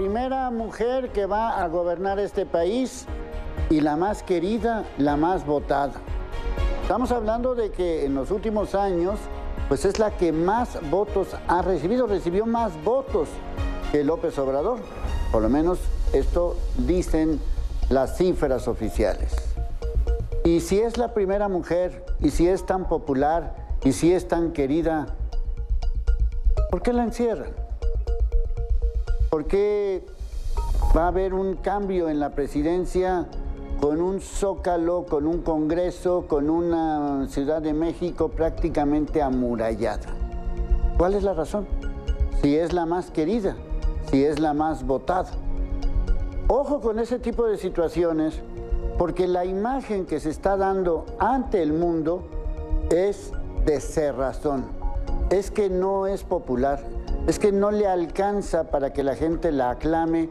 primera mujer que va a gobernar este país y la más querida, la más votada. Estamos hablando de que en los últimos años, pues es la que más votos ha recibido, recibió más votos que López Obrador. Por lo menos esto dicen las cifras oficiales. Y si es la primera mujer, y si es tan popular, y si es tan querida, ¿por qué la encierran? ¿Por qué va a haber un cambio en la presidencia con un zócalo, con un congreso, con una Ciudad de México prácticamente amurallada? ¿Cuál es la razón? Si es la más querida, si es la más votada. Ojo con ese tipo de situaciones, porque la imagen que se está dando ante el mundo es de cerrazón. Es que no es popular, es que no le alcanza para que la gente la aclame,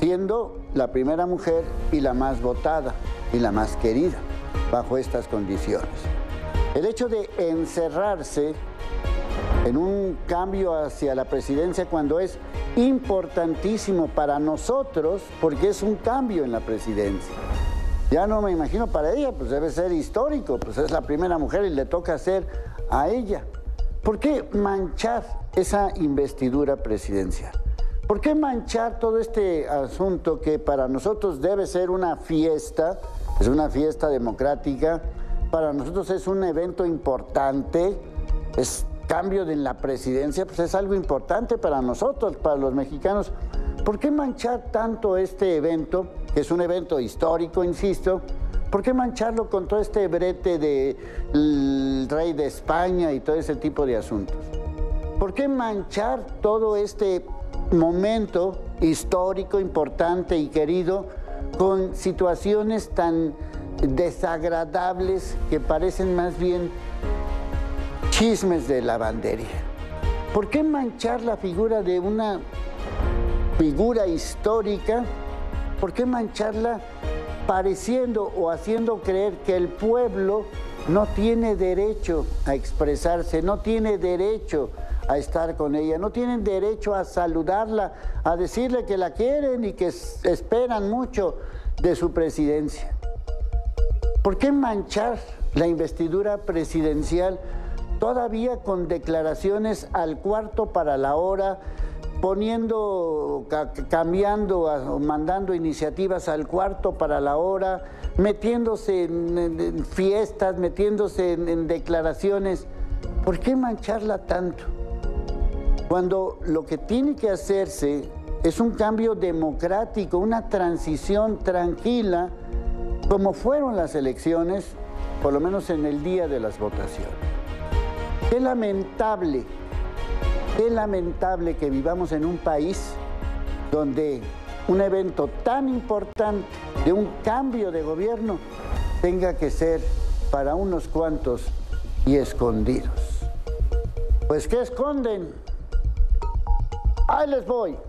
siendo la primera mujer y la más votada y la más querida bajo estas condiciones. El hecho de encerrarse en un cambio hacia la presidencia cuando es importantísimo para nosotros, porque es un cambio en la presidencia. Ya no me imagino para ella, pues debe ser histórico, pues es la primera mujer y le toca hacer a ella. ¿Por qué manchar esa investidura presidencial? ¿Por qué manchar todo este asunto que para nosotros debe ser una fiesta, es una fiesta democrática, para nosotros es un evento importante, es cambio en la presidencia, pues es algo importante para nosotros, para los mexicanos? ¿Por qué manchar tanto este evento, que es un evento histórico, insisto? ¿Por qué mancharlo con todo este brete del rey de España y todo ese tipo de asuntos? ¿Por qué manchar todo este momento histórico, importante y querido con situaciones tan desagradables que parecen más bien chismes de lavandería? ¿Por qué manchar la figura de una figura histórica? ¿Por qué mancharla pareciendo o haciendo creer que el pueblo no tiene derecho a expresarse, no tiene derecho a estar con ella, no tienen derecho a saludarla, a decirle que la quieren y que esperan mucho de su presidencia? ¿Por qué manchar la investidura presidencial todavía con declaraciones al cuarto para la hora, poniendo, cambiando o mandando iniciativas al cuarto para la hora, metiéndose en fiestas, metiéndose en declaraciones? ¿Por qué mancharla tanto? Cuando lo que tiene que hacerse es un cambio democrático, una transición tranquila, como fueron las elecciones, por lo menos en el día de las votaciones. Qué lamentable. Qué lamentable que vivamos en un país donde un evento tan importante de un cambio de gobierno tenga que ser para unos cuantos y escondidos. Pues ¿qué esconden? Ahí les voy.